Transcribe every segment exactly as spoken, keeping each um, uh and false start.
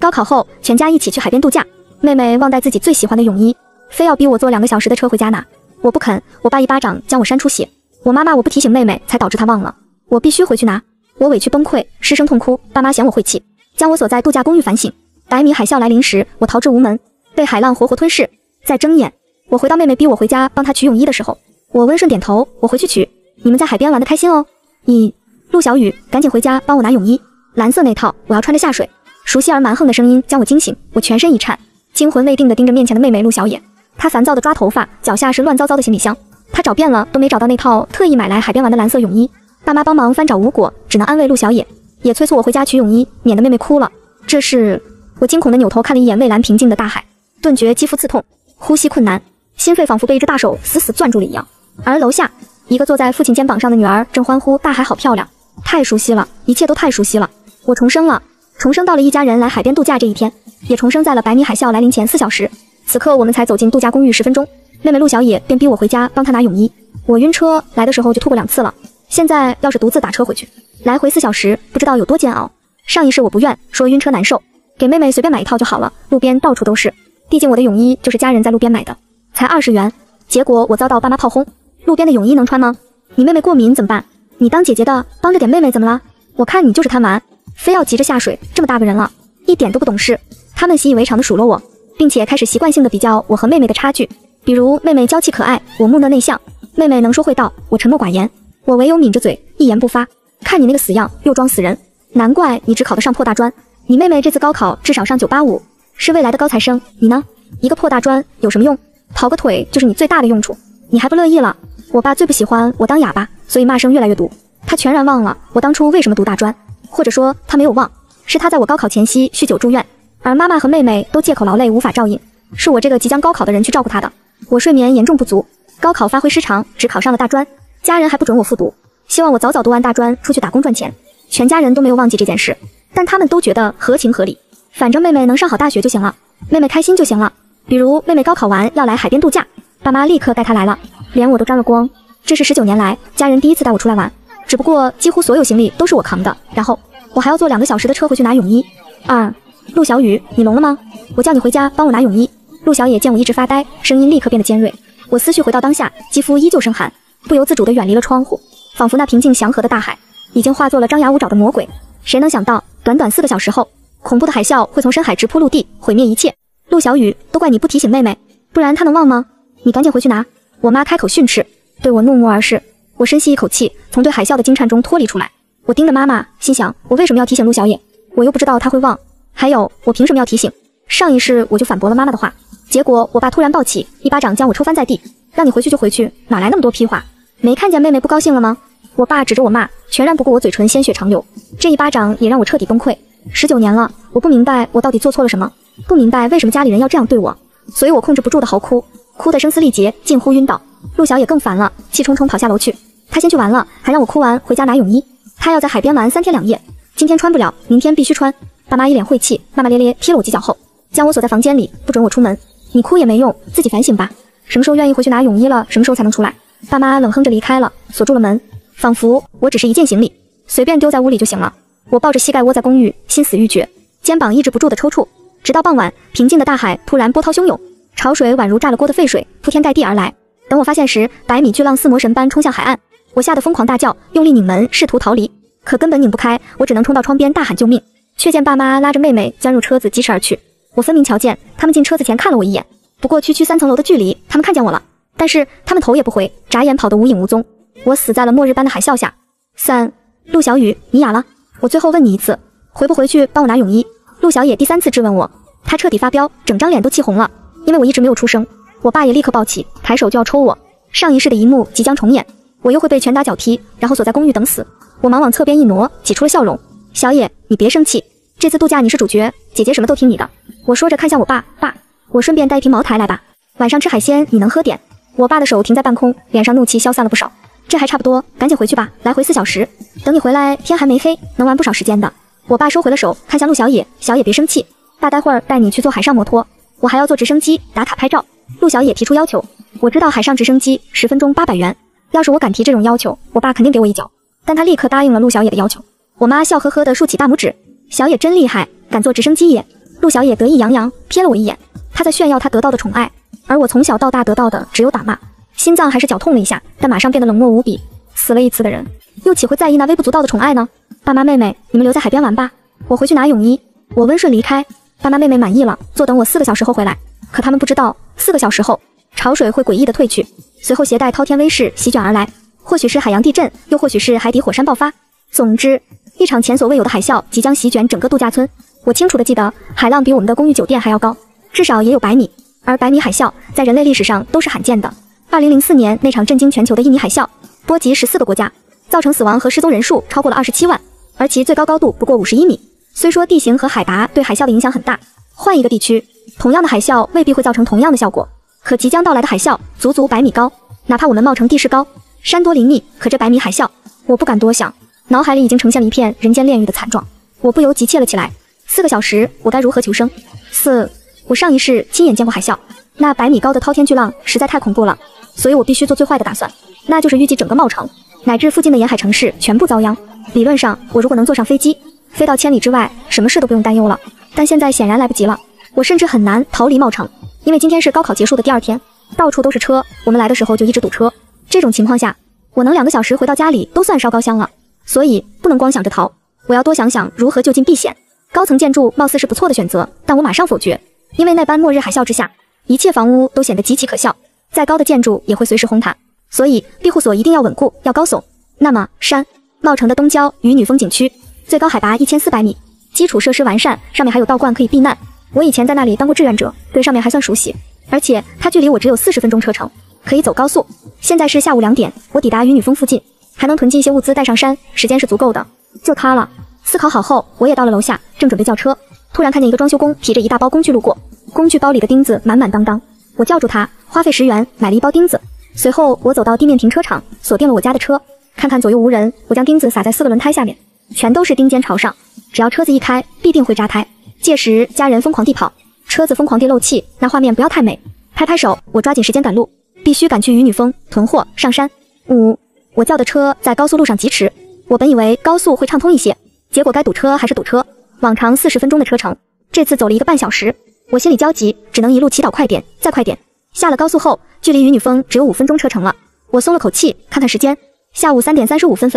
高考后，全家一起去海边度假。妹妹忘带自己最喜欢的泳衣，非要逼我坐两个小时的车回家拿。我不肯，我爸一巴掌将我扇出血。我妈骂我不提醒妹妹，才导致她忘了。我必须回去拿。我委屈崩溃，失声痛哭。爸妈嫌我晦气，将我锁在度假公寓反省。百米海啸来临时，我逃至无门，被海浪活活吞噬。再睁眼，我回到妹妹逼我回家帮她取泳衣的时候，我温顺点头，我回去取。你们在海边玩得开心哦。你，陆小雨，赶紧回家帮我拿泳衣。 蓝色那套，我要穿着下水。熟悉而蛮横的声音将我惊醒，我全身一颤，惊魂未定地盯着面前的妹妹陆小野。她烦躁地抓头发，脚下是乱糟糟的行李箱。她找遍了都没找到那套特意买来海边玩的蓝色泳衣。爸妈帮忙翻找无果，只能安慰陆小野，也催促我回家取泳衣，免得妹妹哭了。这是我惊恐地扭头看了一眼蔚蓝平静的大海，顿觉肌肤刺痛，呼吸困难，心肺仿佛被一只大手死死攥住了一样。而楼下，一个坐在父亲肩膀上的女儿正欢呼：“大海好漂亮！”太熟悉了，一切都太熟悉了。 我重生了，重生到了一家人来海边度假这一天，也重生在了百米海啸来临前四小时。此刻我们才走进度假公寓十分钟，妹妹陆小野便逼我回家帮她拿泳衣。我晕车，来的时候就吐过两次了。现在要是独自打车回去，来回四小时，不知道有多煎熬。上一世我不愿说晕车难受，给妹妹随便买一套就好了。路边到处都是，毕竟我的泳衣就是家人在路边买的，才二十元。结果我遭到爸妈炮轰，路边的泳衣能穿吗？你妹妹过敏怎么办？你当姐姐的帮着点妹妹怎么了？我看你就是贪玩。 非要急着下水，这么大个人了，一点都不懂事。他们习以为常的数落我，并且开始习惯性的比较我和妹妹的差距，比如妹妹娇气可爱，我木讷内向；妹妹能说会道，我沉默寡言。我唯有抿着嘴，一言不发。看你那个死样，又装死人，难怪你只考得上破大专。你妹妹这次高考至少上九八五，是未来的高材生。你呢？一个破大专有什么用？跑个腿就是你最大的用处。你还不乐意了？我爸最不喜欢我当哑巴，所以骂声越来越毒。他全然忘了我当初为什么读大专。 或者说他没有忘，是他在我高考前夕酗酒住院，而妈妈和妹妹都借口劳累无法照应，是我这个即将高考的人去照顾他的。我睡眠严重不足，高考发挥失常，只考上了大专，家人还不准我复读，希望我早早读完大专出去打工赚钱。全家人都没有忘记这件事，但他们都觉得合情合理，反正妹妹能上好大学就行了，妹妹开心就行了。比如妹妹高考完要来海边度假，爸妈立刻带她来了，脸我都沾了光。这是十九年来家人第一次带我出来玩。 只不过几乎所有行李都是我扛的，然后我还要坐两个小时的车回去拿泳衣。二，陆小雨，你聋了吗？我叫你回家帮我拿泳衣。陆小野见我一直发呆，声音立刻变得尖锐。我思绪回到当下，肌肤依旧生寒，不由自主地远离了窗户，仿佛那平静祥和的大海已经化作了张牙舞爪的魔鬼。谁能想到，短短四个小时后，恐怖的海啸会从深海直扑陆地，毁灭一切。陆小雨，都怪你不提醒妹妹，不然她能忘吗？你赶紧回去拿。我妈开口训斥，对我怒目而视。 我深吸一口气，从对海啸的惊颤中脱离出来。我盯着妈妈，心想：我为什么要提醒陆小野？我又不知道她会忘。还有，我凭什么要提醒？上一世我就反驳了妈妈的话，结果我爸突然暴起，一巴掌将我抽翻在地，让你回去就回去，哪来那么多屁话？没看见妹妹不高兴了吗？我爸指着我骂，全然不顾我嘴唇鲜血长流。这一巴掌也让我彻底崩溃。十九年了，我不明白我到底做错了什么，不明白为什么家里人要这样对我，所以我控制不住的嚎哭，哭得声嘶力竭，近乎晕倒。陆小野更烦了，气冲冲跑下楼去。 他先去玩了，还让我哭完回家拿泳衣。他要在海边玩三天两夜，今天穿不了，明天必须穿。爸妈一脸晦气，骂骂咧咧踢了我几脚后，将我锁在房间里，不准我出门。你哭也没用，自己反省吧。什么时候愿意回去拿泳衣了，什么时候才能出来？爸妈冷哼着离开了，锁住了门，仿佛我只是一件行李，随便丢在屋里就行了。我抱着膝盖窝在公寓，心死欲绝，肩膀抑制不住的抽搐。直到傍晚，平静的大海突然波涛汹涌，潮水宛如炸了锅的沸水，铺天盖地而来。等我发现时，百米巨浪似魔神般冲向海岸。 我吓得疯狂大叫，用力拧门试图逃离，可根本拧不开，我只能冲到窗边大喊救命，却见爸妈拉着妹妹钻入车子疾驰而去。我分明瞧见他们进车子前看了我一眼，不过区区三层楼的距离，他们看见我了，但是他们头也不回，眨眼跑得无影无踪。我死在了末日般的海啸下。三，陆小雨，你哑了？我最后问你一次，回不回去帮我拿泳衣？陆小野第三次质问我，他彻底发飙，整张脸都气红了，因为我一直没有出声。我爸也立刻暴起，抬手就要抽我，上一世的一幕即将重演。 我又会被拳打脚踢，然后锁在公寓等死。我忙往侧边一挪，挤出了笑容。小野，你别生气，这次度假你是主角，姐姐什么都听你的。我说着看向我爸，爸，我顺便带一瓶茅台来吧，晚上吃海鲜你能喝点。我爸的手停在半空，脸上怒气消散了不少。这还差不多，赶紧回去吧，来回四小时，等你回来天还没黑，能玩不少时间的。我爸收回了手，看向陆小野，小野别生气，爸待会儿带你去坐海上摩托，我还要坐直升机打卡拍照。陆小野提出要求，我知道海上直升机十分钟八百元。 要是我敢提这种要求，我爸肯定给我一脚。但他立刻答应了陆小野的要求。我妈笑呵呵地竖起大拇指：“小野真厉害，敢坐直升机耶！”陆小野得意洋洋瞥了我一眼，他在炫耀他得到的宠爱，而我从小到大得到的只有打骂。心脏还是绞痛了一下，但马上变得冷漠无比。死了一次的人，又岂会在意那微不足道的宠爱呢？爸妈妹妹，你们留在海边玩吧，我回去拿泳衣。我温顺离开，爸妈妹妹满意了，坐等我四个小时后回来。可他们不知道，四个小时后，潮水会诡异的退去，随后携带滔天威势席卷而来。或许是海洋地震，又或许是海底火山爆发。总之，一场前所未有的海啸即将席卷整个度假村。我清楚的记得，海浪比我们的公寓酒店还要高，至少也有百米。而百米海啸在人类历史上都是罕见的。二零零四年那场震惊全球的印尼海啸，波及十四个国家，造成死亡和失踪人数超过了二十七万，而其最高高度不过五十一米。虽说地形和海拔对海啸的影响很大，换一个地区，同样的海啸未必会造成同样的效果。可即将到来的海啸足足百米高，哪怕我们冒成地势高，山多林密，可这百米海啸，我不敢多想。脑海里已经呈现了一片人间炼狱的惨状，我不由急切了起来。四个小时，我该如何求生？四，我上一世亲眼见过海啸，那百米高的滔天巨浪实在太恐怖了，所以我必须做最坏的打算，那就是预计整个茂城乃至附近的沿海城市全部遭殃。理论上，我如果能坐上飞机，飞到千里之外，什么事都不用担忧了。但现在显然来不及了，我甚至很难逃离茂城，因为今天是高考结束的第二天，到处都是车，我们来的时候就一直堵车。这种情况下，我能两个小时回到家里都算烧高香了。所以不能光想着逃，我要多想想如何就近避险。高层建筑貌似是不错的选择，但我马上否决，因为那般末日海啸之下，一切房屋都显得极其可笑，再高的建筑也会随时轰塌，所以庇护所一定要稳固，要高耸。那么山，茂城的东郊与女风景区，最高海拔一千四百米，基础设施完善，上面还有道观可以避难。我以前在那里当过志愿者，对上面还算熟悉，而且它距离我只有四十分钟车程，可以走高速。现在是下午两点，我抵达与女风附近，还能囤积一些物资带上山，时间是足够的，就它了。思考好后，我也到了楼下，正准备叫车，突然看见一个装修工提着一大包工具路过，工具包里的钉子满满当当，我叫住他，花费十元买了一包钉子。随后我走到地面停车场，锁定了我家的车，看看左右无人，我将钉子撒在四个轮胎下面，全都是钉尖朝上，只要车子一开必定会扎胎，届时家人疯狂地跑，车子疯狂地漏气，那画面不要太美。拍拍手，我抓紧时间赶路，必须赶去与女峰囤货上山。五、嗯我叫的车在高速路上疾驰，我本以为高速会畅通一些，结果该堵车还是堵车，往常四十分钟的车程，这次走了一个半小时，我心里焦急，只能一路祈祷快点再快点。下了高速后，距离与女峰只有五分钟车程了，我松了口气，看看时间，下午三点三十五分。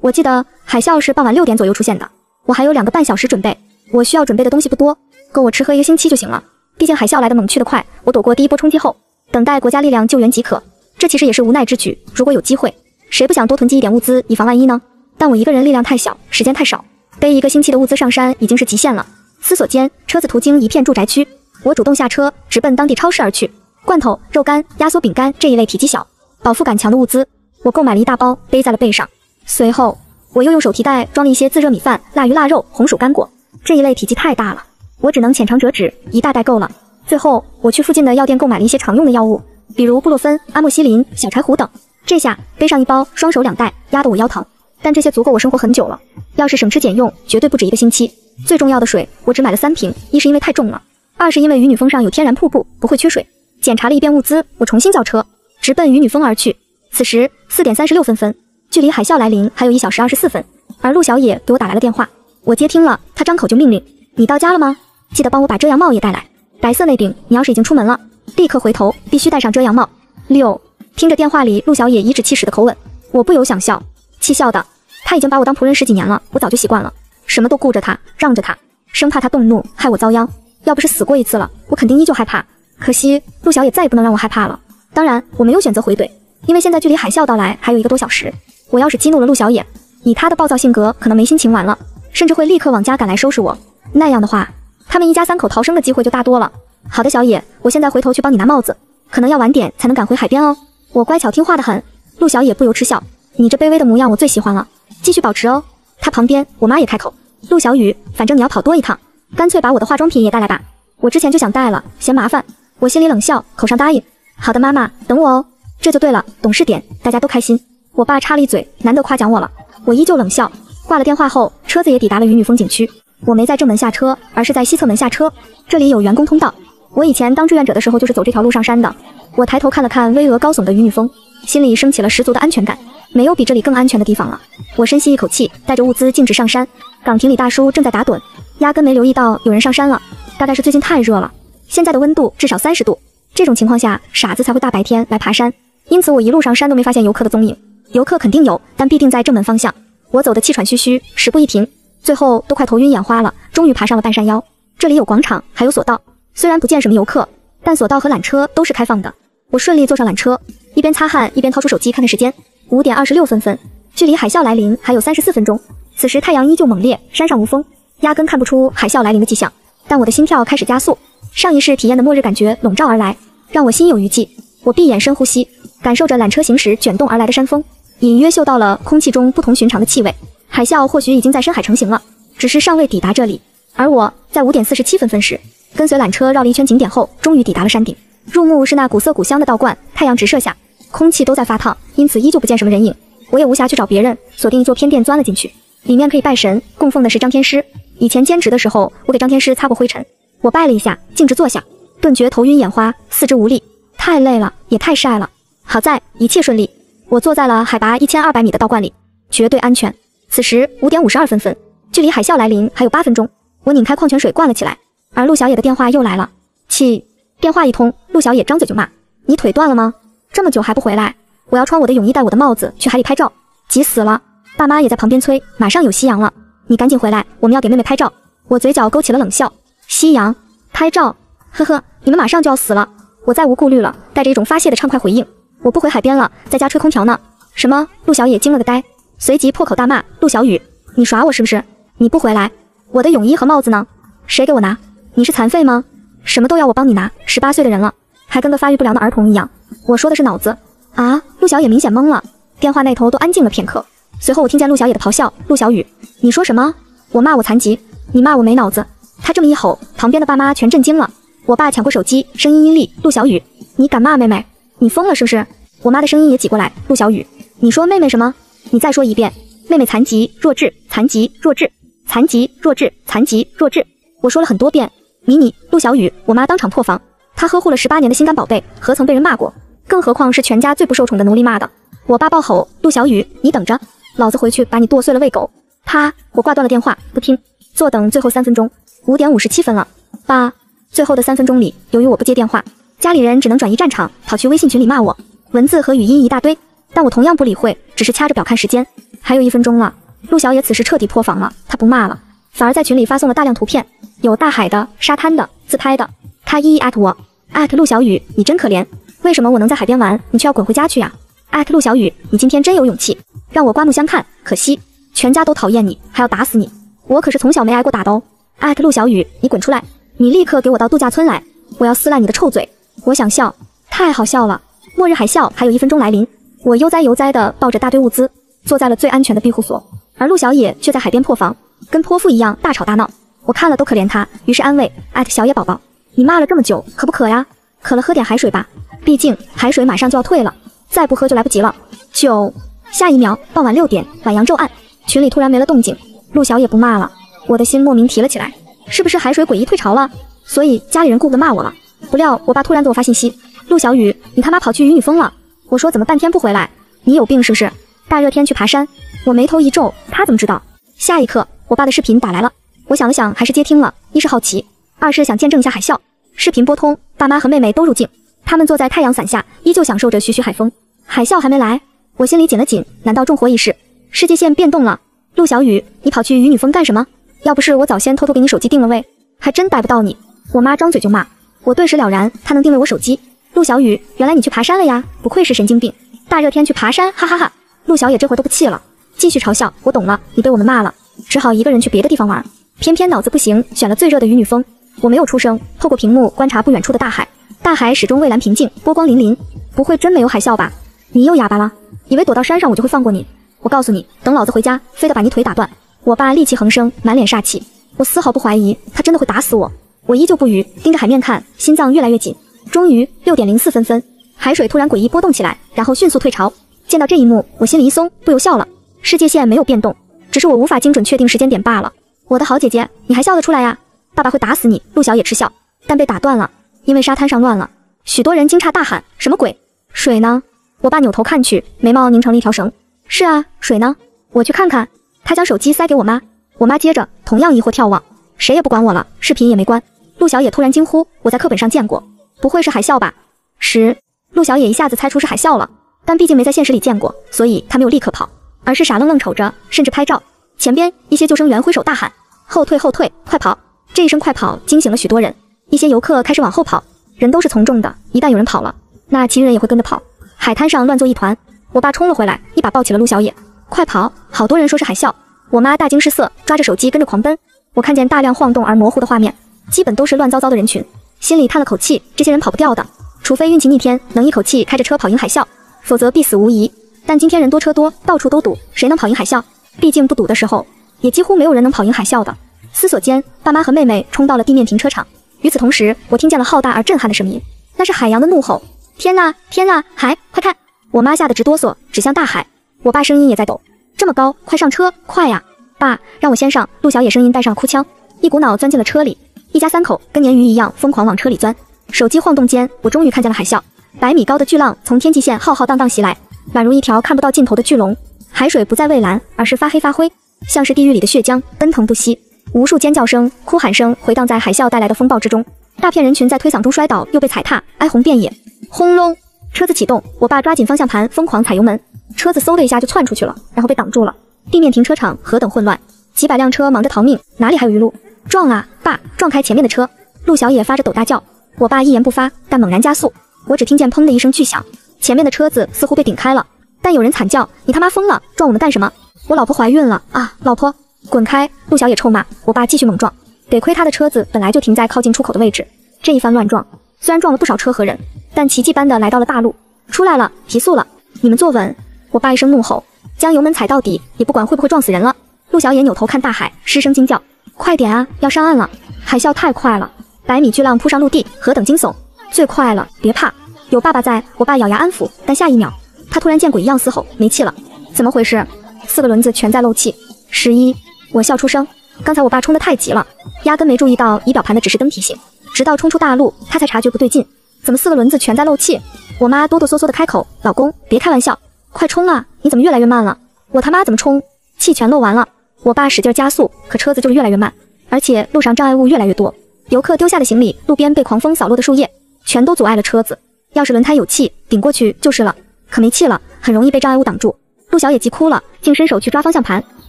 我记得海啸是傍晚六点左右出现的，我还有两个半小时准备，我需要准备的东西不多，够我吃喝一个星期就行了，毕竟海啸来的猛去的快，我躲过第一波冲击后，等待国家力量救援即可，这其实也是无奈之举，如果有机会，谁不想多囤积一点物资以防万一呢？但我一个人力量太小，时间太少，背一个星期的物资上山已经是极限了。思索间，车子途经一片住宅区，我主动下车，直奔当地超市而去。罐头、肉干、压缩饼干这一类体积小、饱腹感强的物资，我购买了一大包，背在了背上。随后，我又用手提袋装了一些自热米饭、腊鱼、腊肉、红薯、干果这一类体积太大了，我只能浅尝辄止，一大袋够了。最后，我去附近的药店购买了一些常用的药物，比如布洛芬、阿莫西林、小柴胡等。这下背上一包，双手两带，压得我腰疼，但这些足够我生活很久了，要是省吃俭用，绝对不止一个星期。最重要的水我只买了三瓶，一是因为太重了，二是因为与女峰上有天然瀑布，不会缺水。检查了一遍物资，我重新叫车，直奔与女峰而去。此时四点三十六分，距离海啸来临还有一小时二十四分，而陆小野给我打来了电话，我接听了，他张口就命令，你到家了吗？记得帮我把遮阳帽也带来，白色那顶你要是已经出门了，立刻回头必须戴上遮阳帽。六听着电话里陆小野颐指气使的口吻，我不由想笑，气笑的，他已经把我当仆人十几年了，我早就习惯了，什么都顾着他，让着他，生怕他动怒害我遭殃。要不是死过一次了，我肯定依旧害怕，可惜陆小野再也不能让我害怕了。当然我没有选择回怼，因为现在距离海啸到来还有一个多小时，我要是激怒了陆小野，以他的暴躁性格可能没心情玩了，甚至会立刻往家赶来收拾我，那样的话他们一家三口逃生的机会就大多了。好的小野，我现在回头去帮你拿帽子，可能要晚点才能赶回海边哦。我乖巧听话的很，陆小野不由嗤笑，你这卑微的模样我最喜欢了，继续保持哦。他旁边我妈也开口，陆小雨，反正你要跑多一趟，干脆把我的化妆品也带来吧，我之前就想带了，嫌麻烦。我心里冷笑，口上答应，好的妈妈，等我哦。这就对了，懂事点，大家都开心。我爸插了一嘴，难得夸奖我了，我依旧冷笑。挂了电话后，车子也抵达了与女风景区，我没在正门下车，而是在西侧门下车，这里有员工通道，我以前当志愿者的时候就是走这条路上山的。我抬头看了看巍峨高耸的与女峰，心里升起了十足的安全感，没有比这里更安全的地方了。我深吸一口气，带着物资径直上山。岗亭里大叔正在打盹，压根没留意到有人上山了。大概是最近太热了，现在的温度至少三十度。这种情况下，傻子才会大白天来爬山。因此我一路上山都没发现游客的踪影。游客肯定有，但必定在正门方向。我走得气喘吁吁，时不一停，最后都快头晕眼花了。终于爬上了半山腰，这里有广场，还有索道。虽然不见什么游客，但索道和缆车都是开放的。我顺利坐上缆车，一边擦汗一边掏出手机看看时间，五点二十六分，距离海啸来临还有三十四分钟。此时太阳依旧猛烈，山上无风，压根看不出海啸来临的迹象。但我的心跳开始加速，上一世体验的末日感觉笼罩而来，让我心有余悸。我闭眼深呼吸，感受着缆车行驶卷动而来的山峰，隐约嗅到了空气中不同寻常的气味。海啸或许已经在深海成型了，只是尚未抵达这里。而我在五点四十七分时，跟随缆车绕了一圈景点后，终于抵达了山顶。入目是那古色古香的道观，太阳直射下，空气都在发烫，因此依旧不见什么人影。我也无暇去找别人，锁定一座偏殿钻了进去。里面可以拜神，供奉的是张天师。以前兼职的时候，我给张天师擦过灰尘。我拜了一下，径直坐下，顿觉头晕眼花，四肢无力，太累了，也太晒了。好在一切顺利，我坐在了海拔一千二百米的道观里，绝对安全。此时五点五十二分，距离海啸来临还有八分钟。我拧开矿泉水灌了起来，而陆小野的电话又来了。气，电话一通，陆小野张嘴就骂：“你腿断了吗？这么久还不回来？”我要穿我的泳衣，戴我的帽子去海里拍照，急死了。爸妈也在旁边催，马上有夕阳了，你赶紧回来，我们要给妹妹拍照。我嘴角勾起了冷笑，夕阳拍照，呵呵，你们马上就要死了。我再无顾虑了，带着一种发泄的畅快回应：“我不回海边了，在家吹空调呢。”什么？陆小野惊了个呆，随即破口大骂：“陆小雨，你耍我是不是？你不回来，我的泳衣和帽子呢？谁给我拿？你是残废吗？什么都要我帮你拿，十八岁的人了，还跟个发育不良的儿童一样。”我说的是脑子啊！陆小野明显懵了，电话那头都安静了片刻。随后我听见陆小野的咆哮：“陆小雨，你说什么？我骂我残疾，你骂我没脑子。”他这么一吼，旁边的爸妈全震惊了。我爸抢过手机，声音阴厉：“陆小雨，你敢骂妹妹？你疯了是不是？”我妈的声音也挤过来：“陆小雨，你说妹妹什么？你再说一遍，妹妹残疾弱智，残疾弱智，残疾弱智，残疾弱智。”我说了很多遍：“迷你陆小雨。”我妈当场破防，她呵护了十八年的心肝宝贝，何曾被人骂过？更何况是全家最不受宠的奴隶骂的。我爸暴吼：“陆小雨，你等着，老子回去把你剁碎了喂狗！”啪！我挂断了电话，不听。坐等最后三分钟，五点五十七分了。爸，最后的三分钟里，由于我不接电话，家里人只能转移战场，跑去微信群里骂我，文字和语音一大堆。但我同样不理会，只是掐着表看时间，还有一分钟了。陆小野此时彻底破防了，他不骂了，反而在群里发送了大量图片，有大海的、沙滩的、自拍的。他一一艾特我，艾特陆小雨，你真可怜。为什么我能在海边玩，你却要滚回家去呀、啊？艾特陆小雨，你今天真有勇气，让我刮目相看。可惜全家都讨厌你，还要打死你。我可是从小没挨过打的哦。艾特陆小雨，你滚出来，你立刻给我到度假村来，我要撕烂你的臭嘴。我想笑，太好笑了。末日海啸还有一分钟来临，我悠哉悠哉地抱着大堆物资，坐在了最安全的庇护所，而陆小野却在海边破防，跟泼妇一样大吵大闹。我看了都可怜他，于是安慰：“艾特小野宝宝，你骂了这么久，渴不渴呀？渴了喝点海水吧。”毕竟海水马上就要退了，再不喝就来不及了。就下一秒，傍晚六点，晚阳骤暗，群里突然没了动静，陆小野不骂了，我的心莫名提了起来，是不是海水诡异退潮了？所以家里人顾不得骂我了。不料我爸突然给我发信息：“陆小雨，你他妈跑去雨女峰了！”我说：“怎么半天不回来？你有病是不是？大热天去爬山？”我眉头一皱，他怎么知道？下一刻，我爸的视频打来了，我想了想还是接听了，一是好奇，二是想见证一下海啸。视频拨通，爸妈和妹妹都入镜。他们坐在太阳伞下，依旧享受着徐徐海风。海啸还没来，我心里紧了紧，难道纵火一事，世界线变动了？陆小雨，你跑去雨女峰干什么？要不是我早先偷偷给你手机定了位，还真逮不到你。我妈张嘴就骂我，顿时了然，她能定位我手机。陆小雨，原来你去爬山了呀，不愧是神经病，大热天去爬山，哈哈哈哈。陆小野这回都不气了，继续嘲笑：“我懂了，你被我们骂了，只好一个人去别的地方玩。”偏偏脑子不行，选了最热的雨女峰。我没有出声，透过屏幕观察不远处的大海。大海始终蔚蓝平静，波光粼粼，不会真没有海啸吧？你又哑巴了？以为躲到山上我就会放过你？我告诉你，等老子回家，非得把你腿打断！我爸戾气横生，满脸煞气，我丝毫不怀疑他真的会打死我。我依旧不语，盯着海面看，心脏越来越紧。终于六点零四分，海水突然诡异波动起来，然后迅速退潮。见到这一幕，我心里一松，不由笑了。世界线没有变动，只是我无法精准确定时间点罢了。我的好姐姐，你还笑得出来呀？爸爸会打死你！陆小野嗤笑，但被打断了。因为沙滩上乱了，许多人惊诧大喊：“什么鬼？水呢？”我爸扭头看去，眉毛拧成了一条绳。“是啊，水呢？我去看看。”他将手机塞给我妈，我妈接着同样疑惑眺望，谁也不管我了，视频也没关。陆小野突然惊呼：“我在课本上见过，不会是海啸吧？”十，陆小野一下子猜出是海啸了，但毕竟没在现实里见过，所以他没有立刻跑，而是傻愣愣瞅着，甚至拍照。前边一些救生员挥手大喊：“后退，后退，快跑！”这一声快跑惊醒了许多人，一些游客开始往后跑。人都是从众的，一旦有人跑了，那其余人也会跟着跑。海滩上乱作一团，我爸冲了回来，一把抱起了陆小野：“快跑！”好多人说是海啸，我妈大惊失色，抓着手机跟着狂奔。我看见大量晃动而模糊的画面，基本都是乱糟糟的人群，心里叹了口气，这些人跑不掉的，除非运气逆天，能一口气开着车跑赢海啸，否则必死无疑。但今天人多车多，到处都堵，谁能跑赢海啸？毕竟不堵的时候，也几乎没有人能跑赢海啸的。思索间，爸妈和妹妹冲到了地面停车场。与此同时，我听见了浩大而震撼的声音，那是海洋的怒吼：“天啦，天啦，海，快看！”我妈吓得直哆嗦，指向大海。我爸声音也在抖：“这么高，快上车，快呀！”“爸，让我先上。”陆小野声音带上哭腔，一股脑钻进了车里。一家三口跟鲶鱼一样疯狂往车里钻。手机晃动间，我终于看见了海啸，百米高的巨浪从天际线浩浩荡荡袭来，宛如一条看不到尽头的巨龙。海水不再蔚蓝，而是发黑发灰，像是地狱里的血浆，奔腾不息。无数尖叫声、哭喊声回荡在海啸带来的风暴之中，大片人群在推搡中摔倒，又被踩踏，哀鸿遍野。轰隆！车子启动，我爸抓紧方向盘，疯狂踩油门，车子嗖的一下就窜出去了，然后被挡住了。地面停车场何等混乱，几百辆车忙着逃命，哪里还有余路？撞啊，爸！撞开前面的车！陆小野发着抖大叫。我爸一言不发，但猛然加速。我只听见砰的一声巨响，前面的车子似乎被顶开了，但有人惨叫：“你他妈疯了，撞我们干什么？我老婆怀孕了啊！”“老婆，滚开！”陆小野臭骂。我爸继续猛撞，得亏他的车子本来就停在靠近出口的位置。这一番乱撞，虽然撞了不少车和人，但奇迹般的来到了大路。“出来了，提速了，你们坐稳！”我爸一声怒吼，将油门踩到底，也不管会不会撞死人了。陆小野扭头看大海，失声惊叫：“快点啊，要上岸了！海啸太快了，百米巨浪扑上陆地，何等惊悚！最快了，别怕，有爸爸在！”我爸咬牙安抚，但下一秒，他突然见鬼一样嘶吼：“没气了！怎么回事？四个轮子全在漏气！”十一，我笑出声。刚才我爸冲得太急了，压根没注意到仪表盘的指示灯提醒，直到冲出大路，他才察觉不对劲，怎么四个轮子全在漏气？我妈哆哆嗦嗦的开口：“老公，别开玩笑。”“快冲啊！你怎么越来越慢了？”“我他妈怎么冲？气全漏完了！”我爸使劲加速，可车子就是越来越慢，而且路上障碍物越来越多，游客丢下的行李，路边被狂风扫落的树叶，全都阻碍了车子。要是轮胎有气，顶过去就是了，可没气了，很容易被障碍物挡住。陆小野急哭了，竟伸手去抓方向盘：“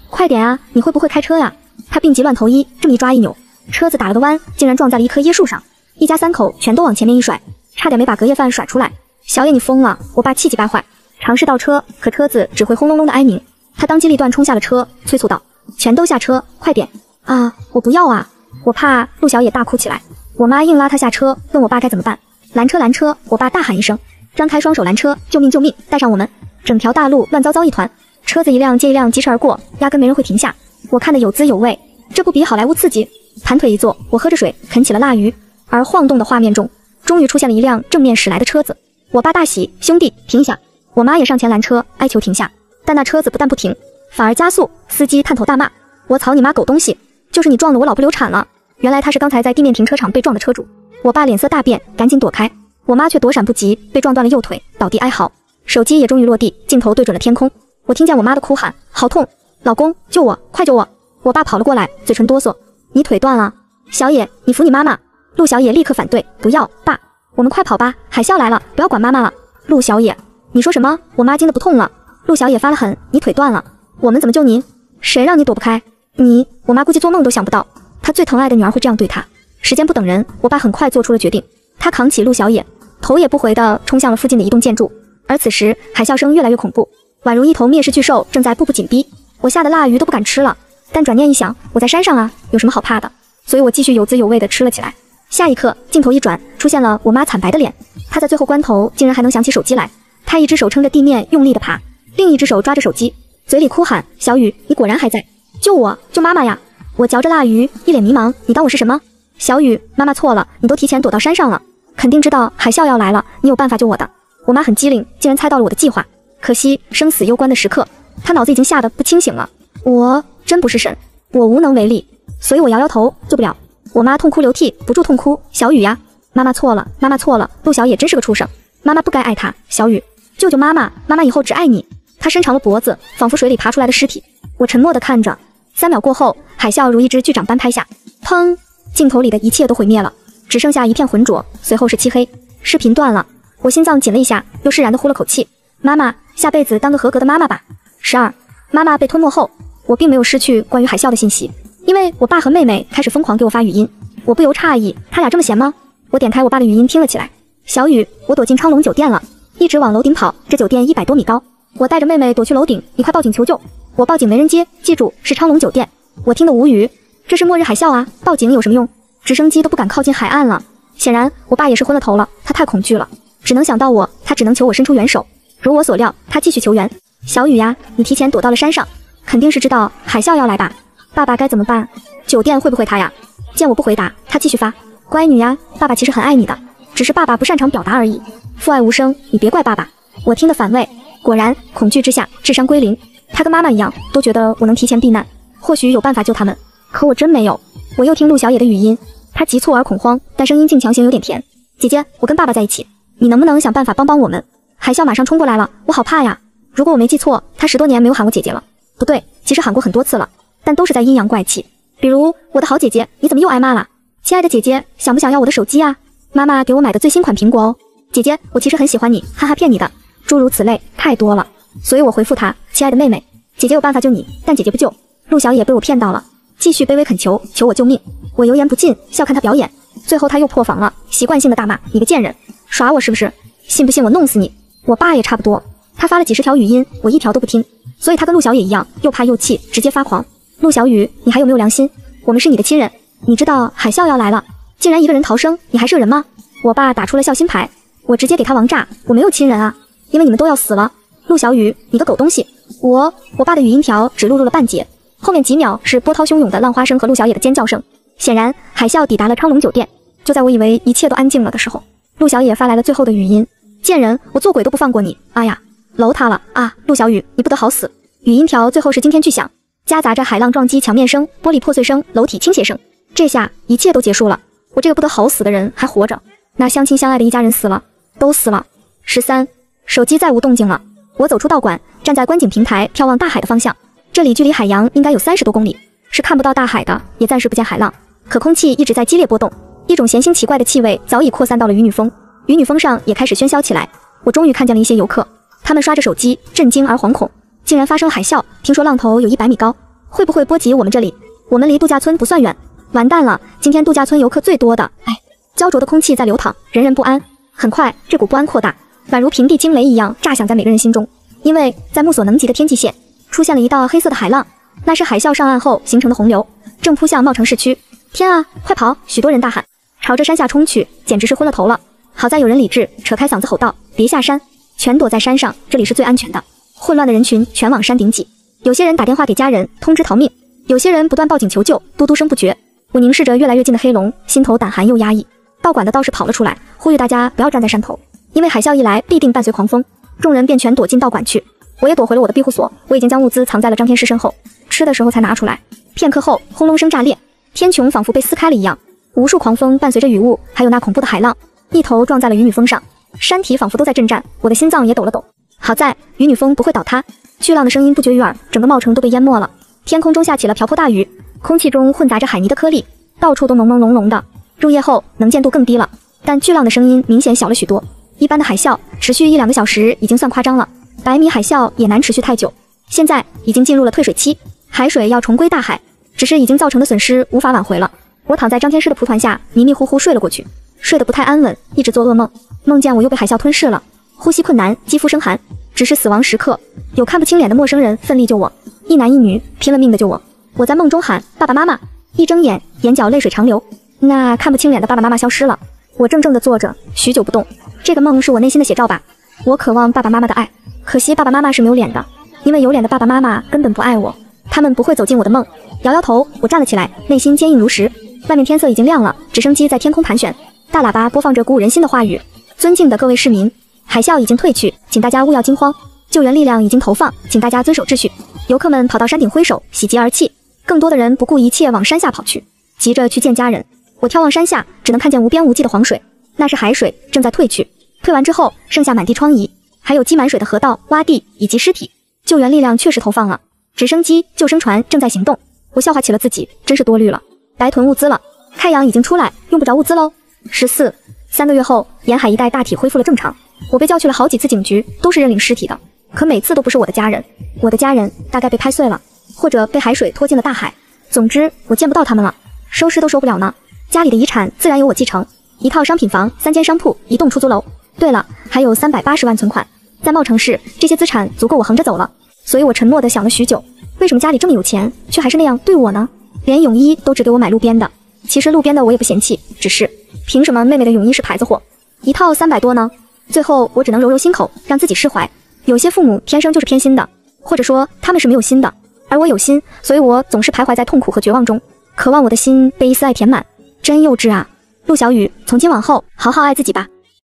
快点啊，你会不会开车呀、啊？”他病急乱投医，这么一抓一扭，车子打了个弯，竟然撞在了一棵椰树上。一家三口全都往前面一甩，差点没把隔夜饭甩出来。“小野，你疯了！”我爸气急败坏，尝试倒车，可车子只会轰隆隆的哀鸣。他当机立断冲下了车，催促道：“全都下车，快点！”“啊，我不要啊，我怕！”陆小野大哭起来。我妈硬拉他下车，问我爸该怎么办。“拦车，拦车！”我爸大喊一声，张开双手拦车：“救命，救命！带上我们！”整条大路乱糟糟一团，车子一辆接一辆疾驰而过，压根没人会停下。我看得有滋有味，这不比好莱坞刺激？盘腿一坐，我喝着水，啃起了辣鱼。而晃动的画面中，终于出现了一辆正面驶来的车子。我爸大喜：“兄弟，停一下！”我妈也上前拦车，哀求停下，但那车子不但不停，反而加速。司机探头大骂：“我操你妈狗东西！就是你撞了我老婆，流产了！”原来他是刚才在地面停车场被撞的车主。我爸脸色大变，赶紧躲开，我妈却躲闪不及，被撞断了右腿，倒地哀嚎。手机也终于落地，镜头对准了天空，我听见我妈的哭喊：“好痛！老公，救我，快救我！”我爸跑了过来，嘴唇哆嗦：“你腿断了？小野，你扶你妈妈！”陆小野立刻反对：“不要，爸，我们快跑吧，海啸来了，不要管妈妈了。”“陆小野，你说什么？我妈惊得不痛了！”陆小野发了狠：“你腿断了，我们怎么救您？谁让你躲不开？你……”我妈估计做梦都想不到，她最疼爱的女儿会这样对她。时间不等人，我爸很快做出了决定，他扛起陆小野，头也不回地冲向了附近的一栋建筑。而此时，海啸声越来越恐怖，宛如一头灭世巨兽正在步步紧逼。我吓得辣鱼都不敢吃了，但转念一想，我在山上啊，有什么好怕的？所以我继续有滋有味地吃了起来。下一刻，镜头一转，出现了我妈惨白的脸，她在最后关头竟然还能想起手机来。她一只手撑着地面用力地爬，另一只手抓着手机，嘴里哭喊：“小雨，你果然还在！救我，救妈妈呀！”我嚼着辣鱼，一脸迷茫：“你当我是什么？”“小雨，妈妈错了，你都提前躲到山上了，肯定知道海啸要来了，你有办法救我的。”我妈很机灵，竟然猜到了我的计划。可惜生死攸关的时刻，他脑子已经吓得不清醒了。我真不是神，我无能为力，所以我摇摇头，救不了。我妈痛哭流涕，不住痛哭：“小雨呀，妈妈错了，妈妈错了！陆小野真是个畜生，妈妈不该爱他。小雨，救救妈妈，妈妈以后只爱你。”她伸长了脖子，仿佛水里爬出来的尸体。我沉默地看着，三秒过后，海啸如一只巨掌般拍下，砰！镜头里的一切都毁灭了。只剩下一片浑浊，随后是漆黑。视频断了，我心脏紧了一下，又释然地呼了口气。妈妈，下辈子当个合格的妈妈吧。十二，妈妈被吞没后，我并没有失去关于海啸的信息，因为我爸和妹妹开始疯狂给我发语音。我不由诧异，他俩这么闲吗？我点开我爸的语音听了起来。小雨，我躲进昌隆酒店了，一直往楼顶跑，这酒店一百多米高。我带着妹妹躲去楼顶，你快报警求救。我报警没人接，记住是昌隆酒店。我听得无语，这是末日海啸啊，报警有什么用？直升机都不敢靠近海岸了。显然我爸也是昏了头了，他太恐惧了，只能想到我，他只能求我伸出援手。如我所料，他继续求援。小雨呀，你提前躲到了山上，肯定是知道海啸要来吧？爸爸该怎么办？酒店会不会他呀？见我不回答，他继续发，乖女呀，爸爸其实很爱你的，只是爸爸不擅长表达而已，父爱无声，你别怪爸爸。我听得反胃，果然恐惧之下智商归零。他跟妈妈一样，都觉得我能提前避难，或许有办法救他们，可我真没有。我又听陆小野的语音，他急促而恐慌，但声音竟强行有点甜。姐姐，我跟爸爸在一起，你能不能想办法帮帮我们？海啸马上冲过来了，我好怕呀。如果我没记错，他十多年没有喊我姐姐了，不对，其实喊过很多次了，但都是在阴阳怪气，比如我的好姐姐，你怎么又挨骂了？亲爱的姐姐，想不想要我的手机啊？妈妈给我买的最新款苹果哦。姐姐，我其实很喜欢你，哈哈，骗你的，诸如此类太多了。所以我回复他，亲爱的妹妹，姐姐有办法救你，但姐姐不救。陆小野被我骗到了，继续卑微恳求，求我救命。我油盐不进，笑看他表演。最后他又破防了，习惯性的大骂，你个贱人，耍我是不是？信不信我弄死你？我爸也差不多，他发了几十条语音，我一条都不听，所以他跟陆小野一样，又怕又气，直接发狂。陆小雨，你还有没有良心？我们是你的亲人，你知道海啸要来了，竟然一个人逃生，你还是个人吗？我爸打出了孝心牌，我直接给他王炸，我没有亲人啊，因为你们都要死了。陆小雨，你个狗东西。我我爸的语音条只录入了半截，后面几秒是波涛汹涌的浪花声和陆小野的尖叫声。显然海啸抵达了昌隆酒店。就在我以为一切都安静了的时候，陆小野发来了最后的语音，贱人，我做鬼都不放过你，哎呀，楼塌了啊，陆小雨，你不得好死。语音条最后是惊天巨响，夹杂着海浪撞击墙面声、玻璃破碎声、楼体倾斜声。这下一切都结束了，我这个不得好死的人还活着，那相亲相爱的一家人死了，都死了。十三，手机再无动静了。我走出道馆，站在观景平台眺望大海的方向，这里距离海洋应该有三十多公里，是看不到大海的，也暂时不见海浪，可空气一直在激烈波动，一种咸腥奇怪的气味早已扩散到了渔女峰，渔女峰上也开始喧嚣起来。我终于看见了一些游客，他们刷着手机，震惊而惶恐，竟然发生海啸，听说浪头有一百米高，会不会波及我们这里？我们离度假村不算远，完蛋了，今天度假村游客最多的，哎，焦灼的空气在流淌，人人不安。很快这股不安扩大，宛如平地惊雷一样炸响在每个人心中，因为在目所能及的天际线出现了一道黑色的海浪，那是海啸上岸后形成的洪流，正扑向茂城市区。天啊，快跑！许多人大喊，朝着山下冲去，简直是昏了头了。好在有人理智，扯开嗓子吼道，别下山，全躲在山上，这里是最安全的。混乱的人群全往山顶挤，有些人打电话给家人通知逃命，有些人不断报警求救，嘟嘟声不绝。我凝视着越来越近的黑龙，心头胆寒又压抑。道馆的道士跑了出来，呼吁大家不要站在山头，因为海啸一来必定伴随狂风。众人便全躲进道馆去，我也躲回了我的庇护所，我已经将物资藏在了张天师身后，吃的时候才拿出来。片刻后，轰隆声炸裂，天穹仿佛被撕开了一样，无数狂风伴随着雨雾还有那恐怖的海浪一头撞在了鱼女峰上，山体仿佛都在震颤，我的心脏也抖了抖。好在鱼女峰不会倒塌，巨浪的声音不绝于耳，整个茂城都被淹没了。天空中下起了瓢泼大雨，空气中混杂着海泥的颗粒，到处都朦朦胧胧的。入夜后能见度更低了，但巨浪的声音明显小了许多。一般的海啸持续一两个小时已经算夸张了，百米海啸也难持续太久，现在已经进入了退水期，海水要重归大海，只是已经造成的损失无法挽回了。我躺在张天师的蒲团下迷迷糊糊睡了过去，睡得不太安稳，一直做噩梦，梦见我又被海啸吞噬了，呼吸困难，肌肤生寒，只是死亡时刻，有看不清脸的陌生人奋力救我，一男一女拼了命的救我。我在梦中喊爸爸妈妈，一睁眼眼角泪水长流，那看不清脸的爸爸妈妈消失了。我怔怔地坐着许久不动，这个梦是我内心的写照吧，我渴望爸爸妈妈的爱，可惜爸爸妈妈是没有脸的，因为有脸的爸爸妈妈根本不爱我，他们不会走进我的梦。摇摇头，我站了起来，内心坚硬如石。外面天色已经亮了，直升机在天空盘旋，大喇叭播放着鼓舞人心的话语，尊敬的各位市民，海啸已经退去，请大家勿要惊慌，救援力量已经投放，请大家遵守秩序。游客们跑到山顶挥手，喜极而泣，更多的人不顾一切往山下跑去，急着去见家人。我眺望山下，只能看见无边无际的黄水，那是海水正在退去，退完之后剩下满地疮痍，还有积满水的河道、洼地以及尸体。救援力量确实投放了，直升机、救生船正在行动。我笑话起了自己，真是多虑了，白囤物资了。太阳已经出来，用不着物资喽。十四，三个月后，沿海一带大体恢复了正常。我被叫去了好几次警局，都是认领尸体的，可每次都不是我的家人。我的家人大概被拍碎了，或者被海水拖进了大海。总之，我见不到他们了，收尸都收不了呢。家里的遗产自然由我继承，一套商品房、三间商铺、一栋出租楼。对了，还有三百八十万存款。在茂城市，这些资产足够我横着走了。所以我沉默地想了许久，为什么家里这么有钱，却还是那样对我呢？连泳衣都只给我买路边的。其实路边的我也不嫌弃，只是凭什么妹妹的泳衣是牌子货，一套三百多呢？最后我只能揉揉心口，让自己释怀。有些父母天生就是偏心的，或者说他们是没有心的，而我有心，所以我总是徘徊在痛苦和绝望中，渴望我的心被一丝爱填满。真幼稚啊！陆小雨，从今往后好好爱自己吧。